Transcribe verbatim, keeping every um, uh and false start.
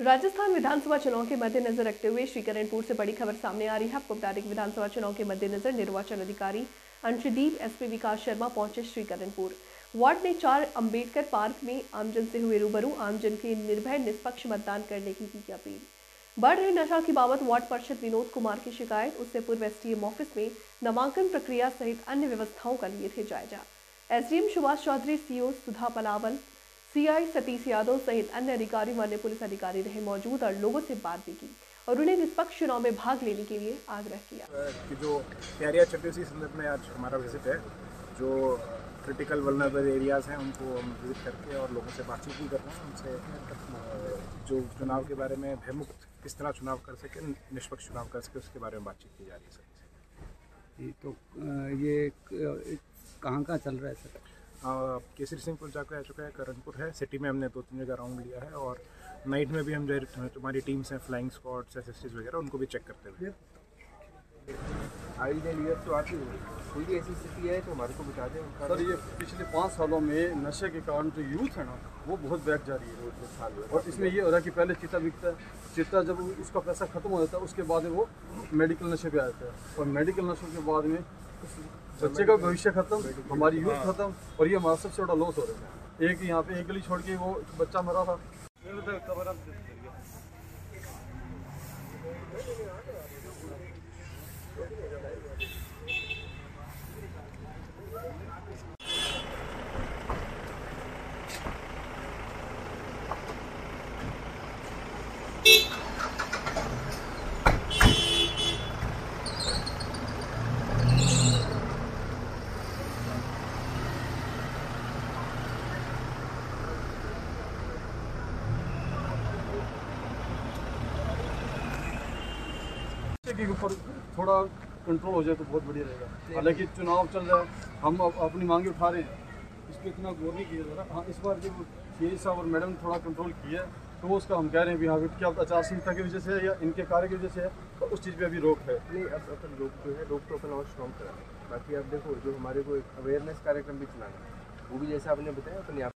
राजस्थान विधानसभा चुनाव के मद्देनजर रखते हुए श्रीकरणपुर से बड़ी खबर सामने आ रही है। आपको बता दें कि विधानसभा चुनाव के मद्देनजर निर्वाचन अधिकारी अंशदीप एसपी विकास शर्मा पहुंचे श्रीकरणपुर। वार्ड में चार अंबेडकर पार्क में आमजन से हुए रूबरू, आमजन के निर्भय निष्पक्ष मतदान करने की की अपील। बढ़ रहे नशा की बाबत वार्ड पार्षद विनोद कुमार की शिकायत, उससे पूर्व एसडीएम ऑफिस में नामांकन प्रक्रिया सहित अन्य व्यवस्थाओं का लिए थे जायजा। SDM Subhash Chaudhary, CO Sudha Palawal, CI Satish Yadav सहित अन्य अधिकारी व अन्य पुलिस अधिकारी रहे मौजूद और लोगों से बात भी की और उन्हें निष्पक्ष चुनाव में भाग लेने के लिए आग्रह किया कि जो तैयारियां चल रही है उसी संदर्भ में आज हमारा विजिट है। जो क्रिटिकल वल्नरेबल एरियाज हैं उनको हम विजिट करके और लोगों से बातचीत भी करते हैं, उनसे जो चुनाव के बारे में भयमुक्त किस तरह चुनाव कर सके, निष्पक्ष चुनाव कर सके, उसके बारे में बातचीत की जा रही है सर। तो ये कहाँ कहाँ चल रहा है सर? केसरी सिंहपुर जाकर आ चुका है, करणपुर है, सिटी में हमने दो तीन जगह राउंड लिया है और नाइट में भी हम जो हमारी टीम्स हैं, फ्लाइंग स्क्वाड्स, एसएसटीज वगैरह, उनको भी चेक करते हुए। आई डी लीडर तो आती है, कोई भी ऐसी स्थिति है तो हमारे को बता दें। सर, ये पिछले पाँच सालों में नशे के कारण जो यूथ है ना वो बहुत बैक जा रही है रोज साल में। और इसमें ये हो रहा है कि पहले चिट्टा बिकता है, चिट्टा जब उसका पैसा खत्म हो जाता है उसके बाद वो मेडिकल नशे पर आ जाता है और मेडिकल नशों के बाद में बच्चे का भविष्य खत्म, हमारी यूथ खत्म और ये हमारा सबसे बड़ा लॉस हो रहा है। एक यहाँ पे एक गली छोड़ के वो बच्चा मरा था। के ऊपर थोड़ा कंट्रोल हो जाए तो बहुत बढ़िया रहेगा। हालांकि चुनाव चल रहा है, हम अपनी मांगे उठा रहे हैं, इस पर इतना गौर नहीं किया जा रहा। हाँ, इस बार जब सी साहब और मैडम ने थोड़ा कंट्रोल किया तो उसका हम कह रहे हैं भी हाँ क्या आचार संहिता की वजह से या इनके कार्य की वजह से है और उस चीज़ पे अभी रोक है। नहीं, अब अपन रोक जो है रोक तो अपन और स्ट्रॉन्ग करा। बाकी आप देखो जो हमारे को अवेयरनेस कार्यक्रम भी चलाना है वो भी जैसे आपने बताया अपने